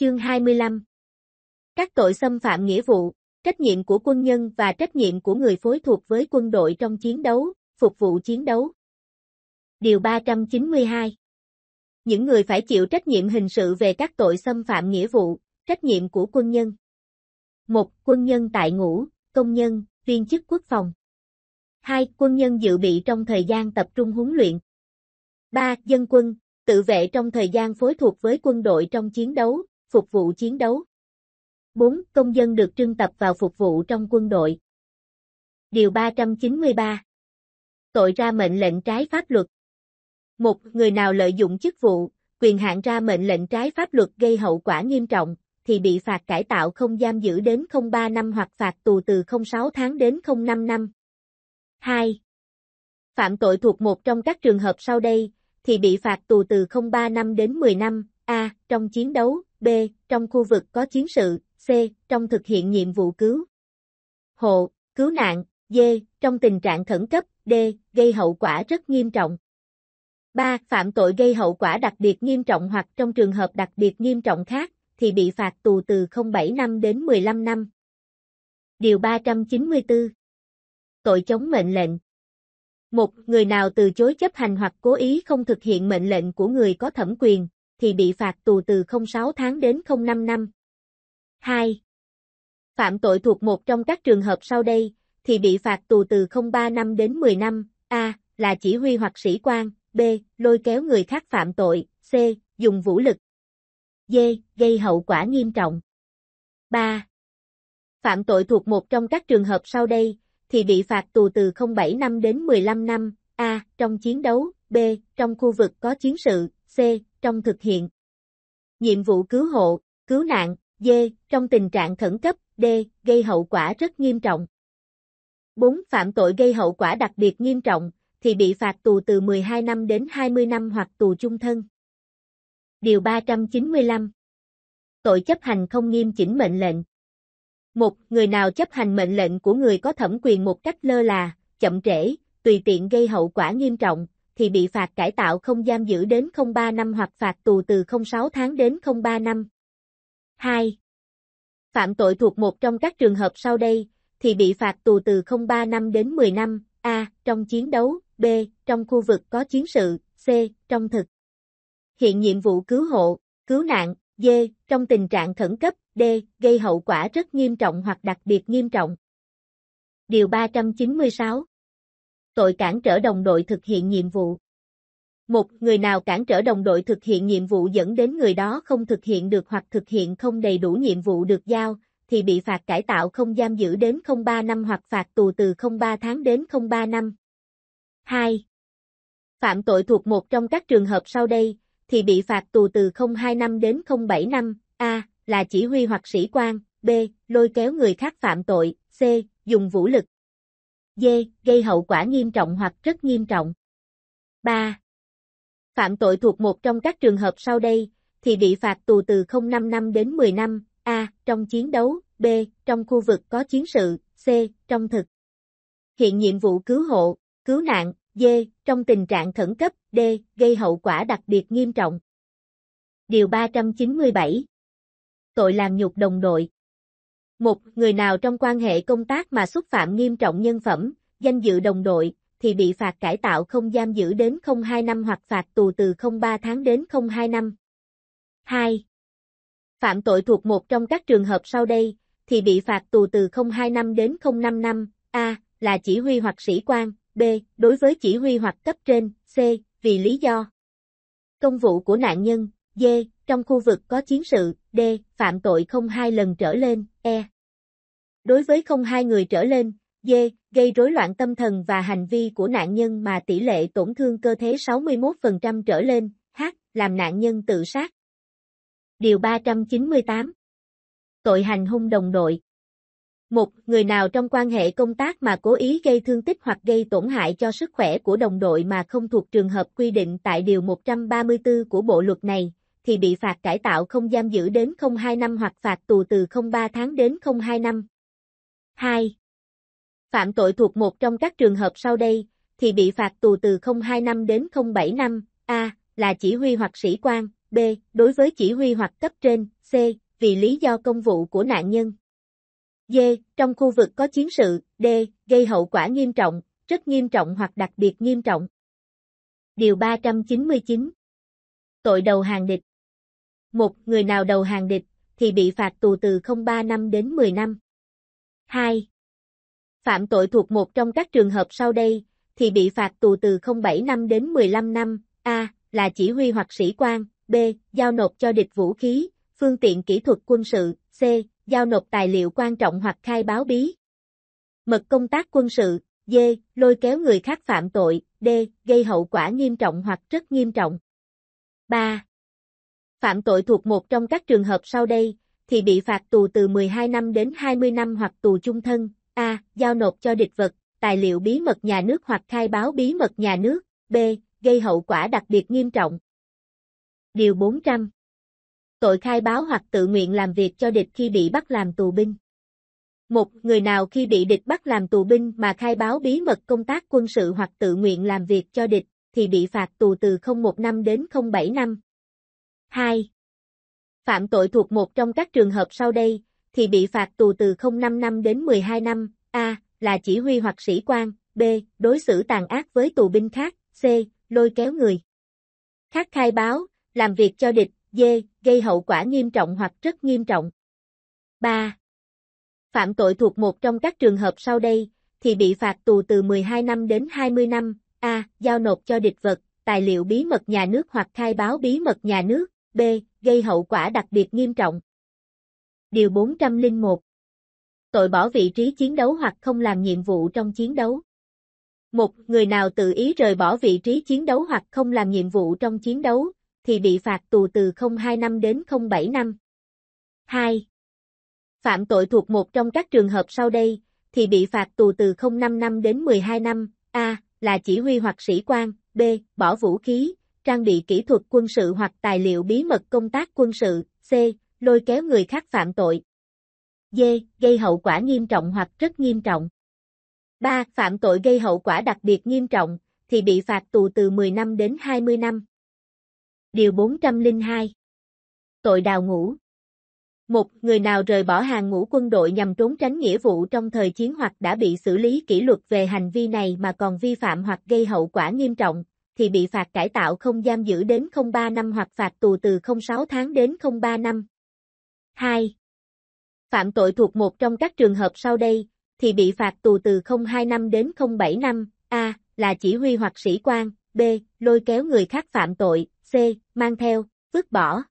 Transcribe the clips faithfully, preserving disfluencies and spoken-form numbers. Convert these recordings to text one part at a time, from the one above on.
Chương hai mươi lăm. Các tội xâm phạm nghĩa vụ, trách nhiệm của quân nhân và trách nhiệm của người phối thuộc với quân đội trong chiến đấu, phục vụ chiến đấu. Điều ba trăm chín mươi hai. Những người phải chịu trách nhiệm hình sự về các tội xâm phạm nghĩa vụ, trách nhiệm của quân nhân. một. Quân nhân tại ngũ, công nhân, viên chức quốc phòng. hai. Quân nhân dự bị trong thời gian tập trung huấn luyện. ba. Dân quân, tự vệ trong thời gian phối thuộc với quân đội trong chiến đấu, phục vụ chiến đấu. bốn. Công dân được trưng tập vào phục vụ trong quân đội. Điều ba trăm chín mươi ba. Tội ra mệnh lệnh trái pháp luật. một. Người nào lợi dụng chức vụ, quyền hạn ra mệnh lệnh trái pháp luật gây hậu quả nghiêm trọng, thì bị phạt cải tạo không giam giữ đến không ba năm hoặc phạt tù từ không sáu tháng đến không năm năm. hai. Phạm tội thuộc một trong các trường hợp sau đây, thì bị phạt tù từ không ba năm đến mười năm, a. Trong chiến đấu, b. Trong khu vực có chiến sự, c. Trong thực hiện nhiệm vụ cứu hộ, cứu nạn, d. Trong tình trạng khẩn cấp, d. Gây hậu quả rất nghiêm trọng. ba. Phạm tội gây hậu quả đặc biệt nghiêm trọng hoặc trong trường hợp đặc biệt nghiêm trọng khác, thì bị phạt tù từ không bảy năm đến mười lăm năm. Điều ba trăm chín mươi tư. Tội chống mệnh lệnh. một. Người nào từ chối chấp hành hoặc cố ý không thực hiện mệnh lệnh của người có thẩm quyền, thì bị phạt tù từ không sáu tháng đến không năm năm. hai. Phạm tội thuộc một trong các trường hợp sau đây, thì bị phạt tù từ không ba năm đến mười năm, a. Là chỉ huy hoặc sĩ quan, b. Lôi kéo người khác phạm tội, c. Dùng vũ lực, d. Gây hậu quả nghiêm trọng. ba. Phạm tội thuộc một trong các trường hợp sau đây, thì bị phạt tù từ không bảy năm đến mười lăm năm, a. Trong chiến đấu, b. Trong khu vực có chiến sự, c. Trong thực hiện nhiệm vụ cứu hộ, cứu nạn, d. Trong tình trạng khẩn cấp, d. Gây hậu quả rất nghiêm trọng. bốn. Phạm tội gây hậu quả đặc biệt nghiêm trọng, thì bị phạt tù từ mười hai năm đến hai mươi năm hoặc tù chung thân. Điều ba trăm chín mươi lăm. Tội chấp hành không nghiêm chỉnh mệnh lệnh. một. Người nào chấp hành mệnh lệnh của người có thẩm quyền một cách lơ là, chậm trễ, tùy tiện gây hậu quả nghiêm trọng, thì bị phạt cải tạo không giam giữ đến không ba năm hoặc phạt tù từ không sáu tháng đến không ba năm. hai. Phạm tội thuộc một trong các trường hợp sau đây, thì bị phạt tù từ không ba năm đến mười năm, a. Trong chiến đấu, b. Trong khu vực có chiến sự, c. Trong thực hiện nhiệm vụ cứu hộ, cứu nạn, d. Trong tình trạng khẩn cấp, d. Gây hậu quả rất nghiêm trọng hoặc đặc biệt nghiêm trọng. Điều ba trăm chín mươi sáu. Tội cản trở đồng đội thực hiện nhiệm vụ. một. Người nào cản trở đồng đội thực hiện nhiệm vụ dẫn đến người đó không thực hiện được hoặc thực hiện không đầy đủ nhiệm vụ được giao, thì bị phạt cải tạo không giam giữ đến không ba năm hoặc phạt tù từ không ba tháng đến không ba năm. hai. Phạm tội thuộc một trong các trường hợp sau đây, thì bị phạt tù từ không hai năm đến không bảy năm, a. Là chỉ huy hoặc sĩ quan, b. Lôi kéo người khác phạm tội, c. Dùng vũ lực, d. Gây hậu quả nghiêm trọng hoặc rất nghiêm trọng. ba. Phạm tội thuộc một trong các trường hợp sau đây, thì bị phạt tù từ không năm năm đến mười năm, a. Trong chiến đấu, b. Trong khu vực có chiến sự, c. Trong thực hiện nhiệm vụ cứu hộ, cứu nạn, d. Trong tình trạng khẩn cấp, d. Gây hậu quả đặc biệt nghiêm trọng. Điều ba trăm chín mươi bảy. Tội làm nhục đồng đội. một. Người nào trong quan hệ công tác mà xúc phạm nghiêm trọng nhân phẩm, danh dự đồng đội, thì bị phạt cải tạo không giam giữ đến không hai năm hoặc phạt tù từ không ba tháng đến không hai năm. hai. Phạm tội thuộc một trong các trường hợp sau đây, thì bị phạt tù từ không hai năm đến không năm năm, a. Là chỉ huy hoặc sĩ quan, b. Đối với chỉ huy hoặc cấp trên, c. Vì lý do công vụ của nạn nhân, d. Trong khu vực có chiến sự, d. Phạm tội không hai lần trở lên, e. Đối với không hai người trở lên, d. Gây rối loạn tâm thần và hành vi của nạn nhân mà tỷ lệ tổn thương cơ thể sáu mươi mốt phần trăm trở lên, h. Làm nạn nhân tự sát. Điều ba trăm chín mươi tám. Tội hành hung đồng đội. một. Người nào trong quan hệ công tác mà cố ý gây thương tích hoặc gây tổn hại cho sức khỏe của đồng đội mà không thuộc trường hợp quy định tại Điều một trăm ba mươi tư của bộ luật này, thì bị phạt cải tạo không giam giữ đến không hai năm hoặc phạt tù từ không ba tháng đến không hai năm. hai. Phạm tội thuộc một trong các trường hợp sau đây, thì bị phạt tù từ không hai năm đến không bảy năm, a. Là chỉ huy hoặc sĩ quan, B. Đối với chỉ huy hoặc cấp trên. C. Vì lý do công vụ của nạn nhân. D. Trong khu vực có chiến sự. D. Gây hậu quả nghiêm trọng, rất nghiêm trọng hoặc đặc biệt nghiêm trọng. Điều ba trăm chín mươi chín. Tội đầu hàng địch. một. Người nào đầu hàng địch thì bị phạt tù từ không phẩy ba năm đến mười năm. hai. Phạm tội thuộc một trong các trường hợp sau đây thì bị phạt tù từ không phẩy bảy năm đến mười lăm năm. A. Là chỉ huy hoặc sĩ quan. B. Giao nộp cho địch vũ khí, phương tiện kỹ thuật quân sự. C. Giao nộp tài liệu quan trọng hoặc khai báo bí mật công tác quân sự. D. Lôi kéo người khác phạm tội. D. Gây hậu quả nghiêm trọng hoặc rất nghiêm trọng. ba. Phạm tội thuộc một trong các trường hợp sau đây thì bị phạt tù từ mười hai năm đến hai mươi năm hoặc tù chung thân. A. Giao nộp cho địch vật, tài liệu bí mật nhà nước hoặc khai báo bí mật nhà nước. B. Gây hậu quả đặc biệt nghiêm trọng. Điều bốn trăm. Tội khai báo hoặc tự nguyện làm việc cho địch khi bị bắt làm tù binh. một. Người nào khi bị địch bắt làm tù binh mà khai báo bí mật công tác quân sự hoặc tự nguyện làm việc cho địch thì bị phạt tù từ không phẩy một năm đến không phẩy bảy năm. hai. Phạm tội thuộc một trong các trường hợp sau đây thì bị phạt tù từ không phẩy năm năm đến mười hai năm. A. Là chỉ huy hoặc sĩ quan. B. Đối xử tàn ác với tù binh khác. C. Lôi kéo người khác khai báo, làm việc cho địch. D. Gây hậu quả nghiêm trọng hoặc rất nghiêm trọng. ba. Phạm tội thuộc một trong các trường hợp sau đây thì bị phạt tù từ mười hai năm đến hai mươi năm. A. Giao nộp cho địch vật, tài liệu bí mật nhà nước hoặc khai báo bí mật nhà nước. B. Gây hậu quả đặc biệt nghiêm trọng. Điều bốn trăm lẻ một. Tội bỏ vị trí chiến đấu hoặc không làm nhiệm vụ trong chiến đấu. một. Người nào tự ý rời bỏ vị trí chiến đấu hoặc không làm nhiệm vụ trong chiến đấu thì bị phạt tù từ không phẩy hai năm đến không phẩy bảy năm. hai. Phạm tội thuộc một trong các trường hợp sau đây thì bị phạt tù từ không phẩy năm năm đến mười hai năm. A. Là chỉ huy hoặc sĩ quan. B. Bỏ vũ khí, trang bị kỹ thuật quân sự hoặc tài liệu bí mật công tác quân sự. C. Lôi kéo người khác phạm tội. D. Gây hậu quả nghiêm trọng hoặc rất nghiêm trọng. ba. Phạm tội gây hậu quả đặc biệt nghiêm trọng thì bị phạt tù từ mười năm đến hai mươi năm. Điều bốn trăm lẻ hai. Tội đào ngũ. một. Người nào rời bỏ hàng ngũ quân đội nhằm trốn tránh nghĩa vụ trong thời chiến hoặc đã bị xử lý kỷ luật về hành vi này mà còn vi phạm hoặc gây hậu quả nghiêm trọng thì bị phạt cải tạo không giam giữ đến không phẩy ba năm hoặc phạt tù từ không phẩy sáu tháng đến không phẩy ba năm. hai. Phạm tội thuộc một trong các trường hợp sau đây thì bị phạt tù từ không phẩy hai năm đến không phẩy bảy năm. A. Là chỉ huy hoặc sĩ quan. B. Lôi kéo người khác phạm tội. C. Mang theo, vứt bỏ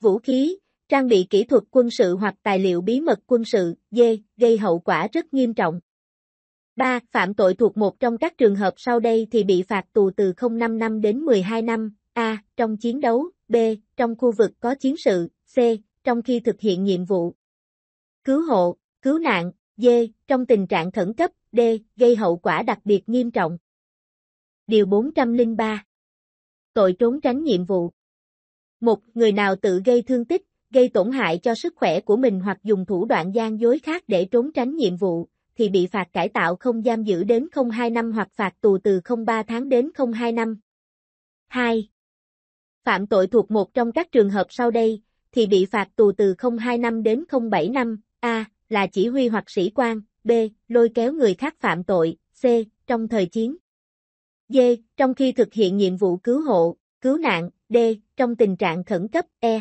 vũ khí, trang bị kỹ thuật quân sự hoặc tài liệu bí mật quân sự. D. Gây hậu quả rất nghiêm trọng. ba. Phạm tội thuộc một trong các trường hợp sau đây thì bị phạt tù từ không phẩy năm năm đến mười hai năm. A. Trong chiến đấu. B. Trong khu vực có chiến sự. C. Trong khi thực hiện nhiệm vụ cứu hộ, cứu nạn. D. Trong tình trạng khẩn cấp. D. Gây hậu quả đặc biệt nghiêm trọng. Điều bốn trăm lẻ ba. Tội trốn tránh nhiệm vụ. một. Người nào tự gây thương tích, gây tổn hại cho sức khỏe của mình hoặc dùng thủ đoạn gian dối khác để trốn tránh nhiệm vụ thì bị phạt cải tạo không giam giữ đến không phẩy hai năm hoặc phạt tù từ không phẩy ba tháng đến không phẩy hai năm. hai. Phạm tội thuộc một trong các trường hợp sau đây thì bị phạt tù từ không phẩy hai năm đến không phẩy bảy năm. A. Là chỉ huy hoặc sĩ quan. B. Lôi kéo người khác phạm tội. C. Trong thời chiến. D. Trong khi thực hiện nhiệm vụ cứu hộ, cứu nạn. D. Trong tình trạng khẩn cấp. E.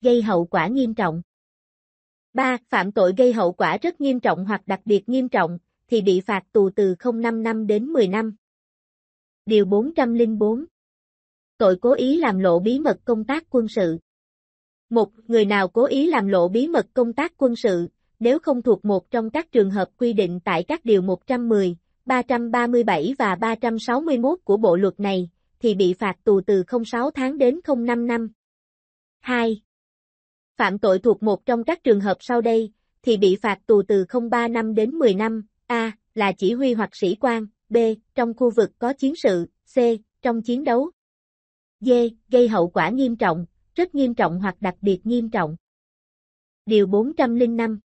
Gây hậu quả nghiêm trọng. ba. Phạm tội gây hậu quả rất nghiêm trọng hoặc đặc biệt nghiêm trọng thì bị phạt tù từ không phẩy năm năm đến mười năm. Điều bốn trăm lẻ bốn. Tội cố ý làm lộ bí mật công tác quân sự. một. Người nào cố ý làm lộ bí mật công tác quân sự nếu không thuộc một trong các trường hợp quy định tại các điều một trăm mười, ba trăm ba mươi bảy và ba trăm sáu mươi mốt của bộ luật này thì bị phạt tù từ không phẩy sáu tháng đến không phẩy năm năm. hai. Phạm tội thuộc một trong các trường hợp sau đây thì bị phạt tù từ không phẩy ba năm đến mười năm. A. Là chỉ huy hoặc sĩ quan. B. Trong khu vực có chiến sự. C. Trong chiến đấu. D. Gây hậu quả nghiêm trọng, rất nghiêm trọng hoặc đặc biệt nghiêm trọng. Điều bốn trăm lẻ năm.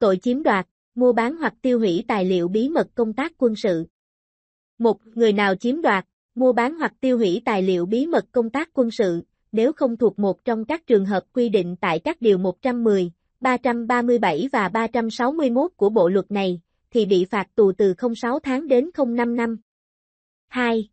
Tội chiếm đoạt, mua bán hoặc tiêu hủy tài liệu bí mật công tác quân sự. một. Người nào chiếm đoạt, mua bán hoặc tiêu hủy tài liệu bí mật công tác quân sự nếu không thuộc một trong các trường hợp quy định tại các điều một trăm mười, ba trăm ba mươi bảy và ba trăm sáu mươi mốt của bộ luật này, thì bị phạt tù từ không phẩy sáu tháng đến không phẩy năm năm. hai.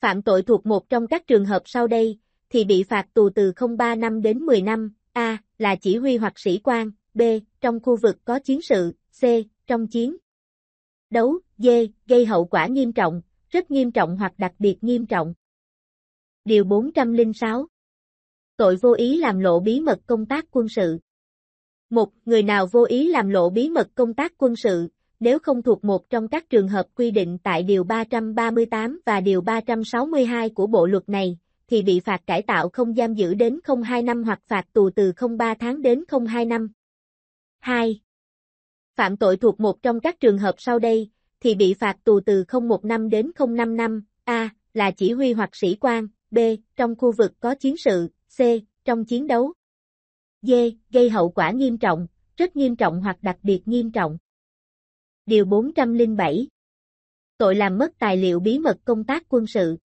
Phạm tội thuộc một trong các trường hợp sau đây, thì bị phạt tù từ không phẩy ba năm đến mười năm, A. Là chỉ huy hoặc sĩ quan, B. Trong khu vực có chiến sự, C. Trong chiến đấu, D. Gây hậu quả nghiêm trọng, rất nghiêm trọng hoặc đặc biệt nghiêm trọng. Điều bốn trăm lẻ sáu. Tội vô ý làm lộ bí mật công tác quân sự. một. Người nào vô ý làm lộ bí mật công tác quân sự, nếu không thuộc một trong các trường hợp quy định tại Điều ba trăm ba mươi tám và Điều ba trăm sáu mươi hai của bộ luật này, thì bị phạt cải tạo không giam giữ đến không phẩy hai năm hoặc phạt tù từ không phẩy ba tháng đến không phẩy hai năm. hai. Phạm tội thuộc một trong các trường hợp sau đây, thì bị phạt tù từ không phẩy một năm đến không phẩy năm năm, A. Là chỉ huy hoặc sĩ quan, B. Trong khu vực có chiến sự, C. Trong chiến đấu, D. Gây hậu quả nghiêm trọng, rất nghiêm trọng hoặc đặc biệt nghiêm trọng. Điều bốn trăm lẻ bảy. Tội làm mất tài liệu bí mật công tác quân sự.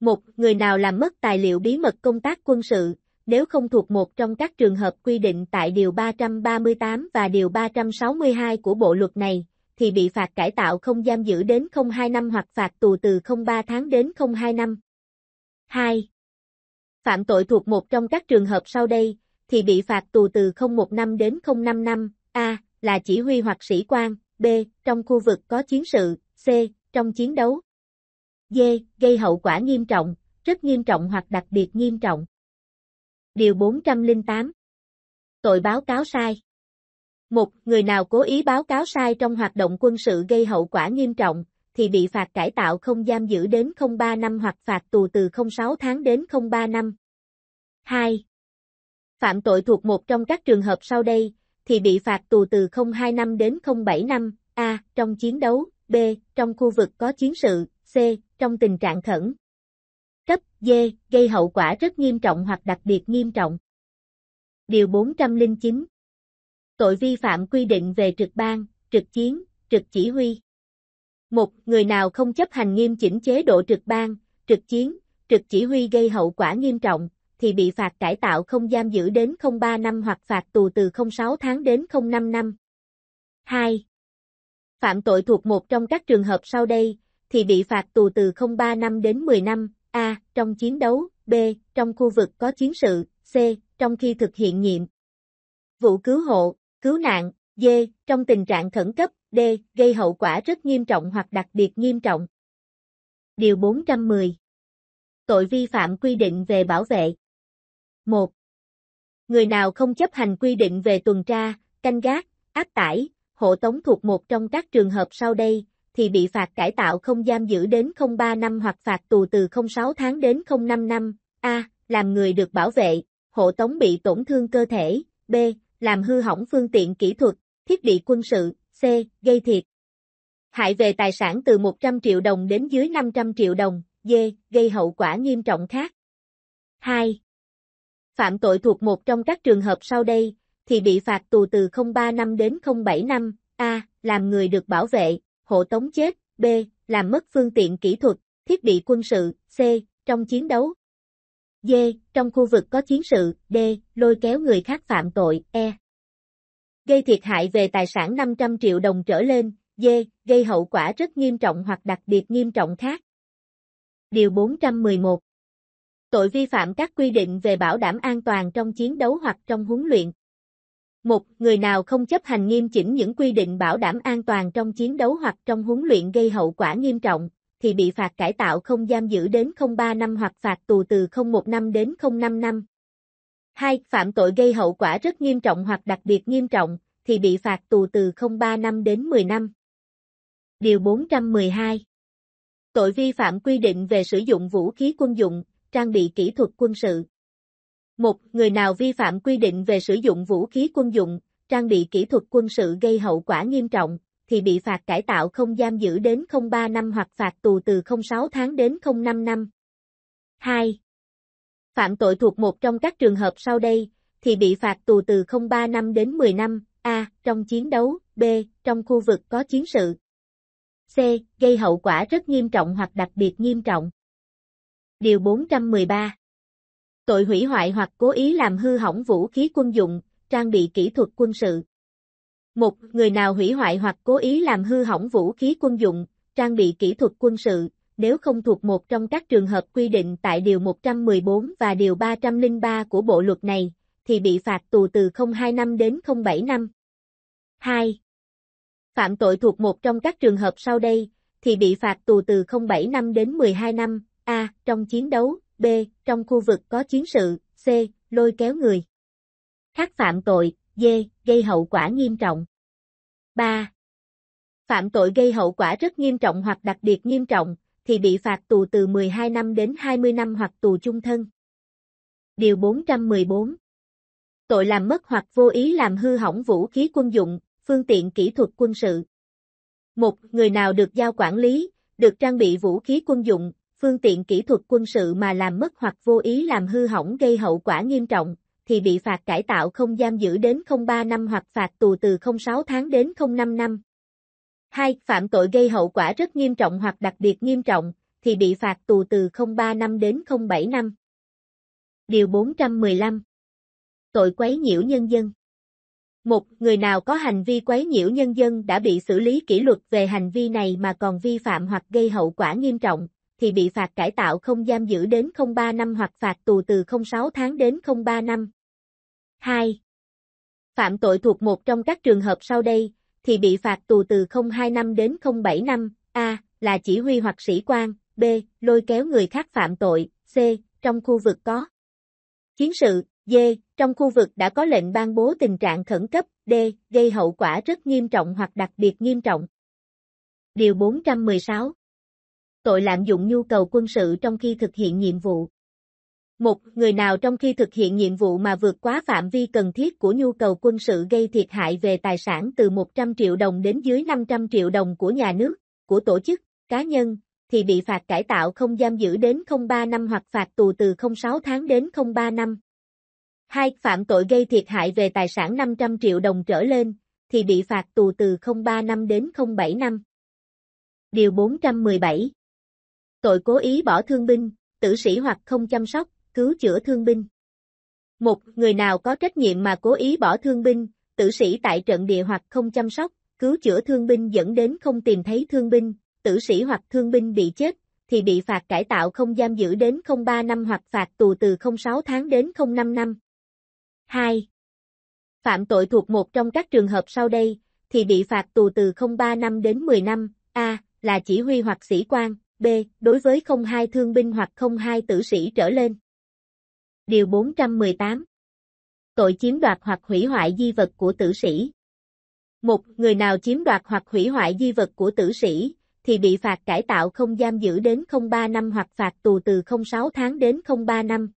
một. Người nào làm mất tài liệu bí mật công tác quân sự, nếu không thuộc một trong các trường hợp quy định tại Điều ba trăm ba mươi tám và Điều ba trăm sáu mươi hai của bộ luật này, thì bị phạt cải tạo không giam giữ đến không phẩy hai năm hoặc phạt tù từ không phẩy ba tháng đến không phẩy hai năm. hai. Phạm tội thuộc một trong các trường hợp sau đây, thì bị phạt tù từ không phẩy một năm đến không phẩy năm năm, A. Là chỉ huy hoặc sĩ quan, B. Trong khu vực có chiến sự, C. Trong chiến đấu, D. Gây hậu quả nghiêm trọng, rất nghiêm trọng hoặc đặc biệt nghiêm trọng. Điều bốn trăm lẻ tám. Tội báo cáo sai. một. Người nào cố ý báo cáo sai trong hoạt động quân sự gây hậu quả nghiêm trọng, thì bị phạt cải tạo không giam giữ đến không phẩy ba năm hoặc phạt tù từ không phẩy sáu tháng đến không phẩy ba năm. hai. Phạm tội thuộc một trong các trường hợp sau đây, thì bị phạt tù từ không phẩy hai năm đến không phẩy bảy năm, A. Trong chiến đấu, B. Trong khu vực có chiến sự, C. Trong tình trạng khẩn cấp, D. Gây hậu quả rất nghiêm trọng hoặc đặc biệt nghiêm trọng. Điều bốn trăm lẻ chín. Tội vi phạm quy định về trực ban, trực chiến, trực chỉ huy. một. Người nào không chấp hành nghiêm chỉnh chế độ trực ban, trực chiến, trực chỉ huy gây hậu quả nghiêm trọng, thì bị phạt cải tạo không giam giữ đến không phẩy ba năm hoặc phạt tù từ không phẩy sáu tháng đến không phẩy năm năm. hai. Phạm tội thuộc một trong các trường hợp sau đây, thì bị phạt tù từ không phẩy ba năm đến mười năm, A. Trong chiến đấu, B. Trong khu vực có chiến sự, C. Trong khi thực hiện nhiệm vụ cứu hộ, cứu nạn, D. Trong tình trạng khẩn cấp, D. Gây hậu quả rất nghiêm trọng hoặc đặc biệt nghiêm trọng. Điều bốn trăm mười. Tội vi phạm quy định về bảo vệ. một. Người nào không chấp hành quy định về tuần tra, canh gác, áp tải, hộ tống thuộc một trong các trường hợp sau đây, thì bị phạt cải tạo không giam giữ đến không phẩy ba năm hoặc phạt tù từ không phẩy sáu tháng đến không phẩy năm năm, A. Làm người được bảo vệ, hộ tống bị tổn thương cơ thể, B. Làm hư hỏng phương tiện kỹ thuật, thiết bị quân sự, C. Gây thiệt hại về tài sản từ một trăm triệu đồng đến dưới năm trăm triệu đồng, D. Gây hậu quả nghiêm trọng khác. hai. Phạm tội thuộc một trong các trường hợp sau đây, thì bị phạt tù từ không phẩy ba năm đến không phẩy bảy năm, A. Làm người được bảo vệ, hộ tống chết, B. Làm mất phương tiện kỹ thuật, thiết bị quân sự, C. Trong chiến đấu, D. Trong khu vực có chiến sự, D. Lôi kéo người khác phạm tội, E. Gây thiệt hại về tài sản năm trăm triệu đồng trở lên, D. Gây hậu quả rất nghiêm trọng hoặc đặc biệt nghiêm trọng khác. Điều bốn trăm mười một. Tội vi phạm các quy định về bảo đảm an toàn trong chiến đấu hoặc trong huấn luyện. một. Người nào không chấp hành nghiêm chỉnh những quy định bảo đảm an toàn trong chiến đấu hoặc trong huấn luyện gây hậu quả nghiêm trọng, thì bị phạt cải tạo không giam giữ đến không phẩy ba năm hoặc phạt tù từ không phẩy một năm đến không phẩy năm năm. hai. Phạm tội gây hậu quả rất nghiêm trọng hoặc đặc biệt nghiêm trọng, thì bị phạt tù từ không phẩy ba năm đến mười năm. Điều bốn trăm mười hai. Tội vi phạm quy định về sử dụng vũ khí quân dụng, trang bị kỹ thuật quân sự. một. Người nào vi phạm quy định về sử dụng vũ khí quân dụng, trang bị kỹ thuật quân sự gây hậu quả nghiêm trọng, thì bị phạt cải tạo không giam giữ đến không phẩy ba năm hoặc phạt tù từ không phẩy sáu tháng đến không phẩy năm năm. hai. Phạm tội thuộc một trong các trường hợp sau đây, thì bị phạt tù từ không phẩy ba năm đến mười năm, A. Trong chiến đấu, B. Trong khu vực có chiến sự, C. Gây hậu quả rất nghiêm trọng hoặc đặc biệt nghiêm trọng. Điều bốn trăm mười ba. tội hủy hoại hoặc cố ý làm hư hỏng vũ khí quân dụng, trang bị kỹ thuật quân sự. Một, người nào hủy hoại hoặc cố ý làm hư hỏng vũ khí quân dụng, trang bị kỹ thuật quân sự, nếu không thuộc một trong các trường hợp quy định tại Điều một trăm mười bốn và Điều ba trăm lẻ ba của bộ luật này, thì bị phạt tù từ không phẩy hai năm đến không phẩy bảy năm. Hai, phạm tội thuộc một trong các trường hợp sau đây, thì bị phạt tù từ không phẩy bảy năm đến mười hai năm, A. Trong chiến đấu, B. Trong khu vực có chiến sự, C. Lôi kéo người khác phạm tội, D. Gây hậu quả nghiêm trọng. Ba, phạm tội gây hậu quả rất nghiêm trọng hoặc đặc biệt nghiêm trọng, thì bị phạt tù từ mười hai năm đến hai mươi năm hoặc tù chung thân. Điều bốn trăm mười bốn. Tội làm mất hoặc vô ý làm hư hỏng vũ khí quân dụng, phương tiện kỹ thuật quân sự. Một, người nào được giao quản lý, được trang bị vũ khí quân dụng, phương tiện kỹ thuật quân sự mà làm mất hoặc vô ý làm hư hỏng gây hậu quả nghiêm trọng, thì bị phạt cải tạo không giam giữ đến không phẩy ba năm hoặc phạt tù từ không phẩy sáu tháng đến không phẩy năm năm. Hai, phạm tội gây hậu quả rất nghiêm trọng hoặc đặc biệt nghiêm trọng, thì bị phạt tù từ không phẩy ba năm đến không phẩy bảy năm. Điều bốn trăm mười lăm. Tội quấy nhiễu nhân dân. Một, người nào có hành vi quấy nhiễu nhân dân đã bị xử lý kỷ luật về hành vi này mà còn vi phạm hoặc gây hậu quả nghiêm trọng, thì bị phạt cải tạo không giam giữ đến không phẩy ba năm hoặc phạt tù từ không phẩy sáu tháng đến không phẩy ba năm. Hai, phạm tội thuộc một trong các trường hợp sau đây, thì bị phạt tù từ không phẩy hai năm đến không phẩy bảy năm, A. Là chỉ huy hoặc sĩ quan, B. Lôi kéo người khác phạm tội, C. Trong khu vực có chiến sự, D. Trong khu vực đã có lệnh ban bố tình trạng khẩn cấp, D. Gây hậu quả rất nghiêm trọng hoặc đặc biệt nghiêm trọng. Điều bốn trăm mười sáu. Tội lạm dụng nhu cầu quân sự trong khi thực hiện nhiệm vụ. Một, người nào trong khi thực hiện nhiệm vụ mà vượt quá phạm vi cần thiết của nhu cầu quân sự gây thiệt hại về tài sản từ một trăm triệu đồng đến dưới năm trăm triệu đồng của nhà nước, của tổ chức, cá nhân, thì bị phạt cải tạo không giam giữ đến không phẩy ba năm hoặc phạt tù từ không phẩy sáu tháng đến không phẩy ba năm. Hai, phạm tội gây thiệt hại về tài sản năm trăm triệu đồng trở lên, thì bị phạt tù từ không phẩy ba năm đến không phẩy bảy năm. Điều bốn trăm mười bảy. Tội cố ý bỏ thương binh, tử sĩ hoặc không chăm sóc, cứu chữa thương binh. Một, người nào có trách nhiệm mà cố ý bỏ thương binh, tử sĩ tại trận địa hoặc không chăm sóc, cứu chữa thương binh dẫn đến không tìm thấy thương binh, tử sĩ hoặc thương binh bị chết, thì bị phạt cải tạo không giam giữ đến không phẩy ba năm hoặc phạt tù từ không phẩy sáu tháng đến không phẩy năm năm. Hai, phạm tội thuộc một trong các trường hợp sau đây, thì bị phạt tù từ không phẩy ba năm đến mười năm, A. Là chỉ huy hoặc sĩ quan, B. Đối với không hai thương binh hoặc không hai tử sĩ trở lên. Điều bốn trăm mười tám. Tội chiếm đoạt hoặc hủy hoại di vật của tử sĩ. Một, người nào chiếm đoạt hoặc hủy hoại di vật của tử sĩ, thì bị phạt cải tạo không giam giữ đến không phẩy ba năm hoặc phạt tù từ không phẩy sáu tháng đến không phẩy ba năm.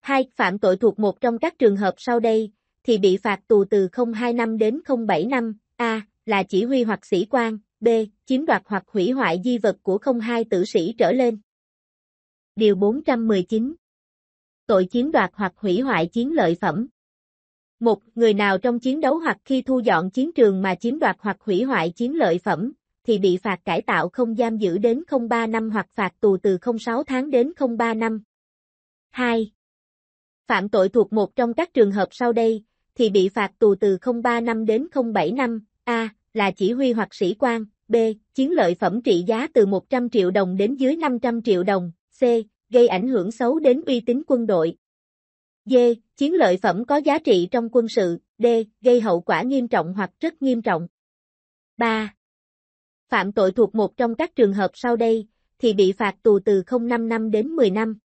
Hai, phạm tội thuộc một trong các trường hợp sau đây, thì bị phạt tù từ không phẩy hai năm đến không phẩy bảy năm, A. Là chỉ huy hoặc sĩ quan, B. Chiếm đoạt hoặc hủy hoại di vật của không hai tử sĩ trở lên. Điều bốn trăm mười chín. Tội chiếm đoạt hoặc hủy hoại chiến lợi phẩm. Một, người nào trong chiến đấu hoặc khi thu dọn chiến trường mà chiếm đoạt hoặc hủy hoại chiến lợi phẩm, thì bị phạt cải tạo không giam giữ đến không phẩy ba năm hoặc phạt tù từ không phẩy sáu tháng đến không phẩy ba năm. Hai, phạm tội thuộc một trong các trường hợp sau đây, thì bị phạt tù từ không phẩy ba năm đến không phẩy bảy năm, A. Là chỉ huy hoặc sĩ quan, B. Chiến lợi phẩm trị giá từ một trăm triệu đồng đến dưới năm trăm triệu đồng, C. Gây ảnh hưởng xấu đến uy tín quân đội, D. Chiến lợi phẩm có giá trị trong quân sự, D. Gây hậu quả nghiêm trọng hoặc rất nghiêm trọng. Ba, phạm tội thuộc một trong các trường hợp sau đây, thì bị phạt tù từ không phẩy năm năm đến mười năm.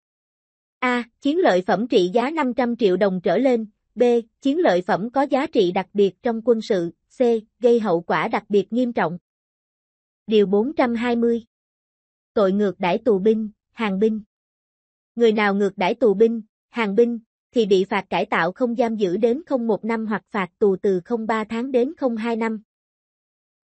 A. Chiến lợi phẩm trị giá năm trăm triệu đồng trở lên, B. Chiến lợi phẩm có giá trị đặc biệt trong quân sự, C. Gây hậu quả đặc biệt nghiêm trọng. Điều bốn trăm hai mươi. Tội ngược đãi tù binh, hàng binh. Người nào ngược đãi tù binh, hàng binh, thì bị phạt cải tạo không giam giữ đến không phẩy một năm hoặc phạt tù từ không phẩy ba tháng đến không phẩy hai năm.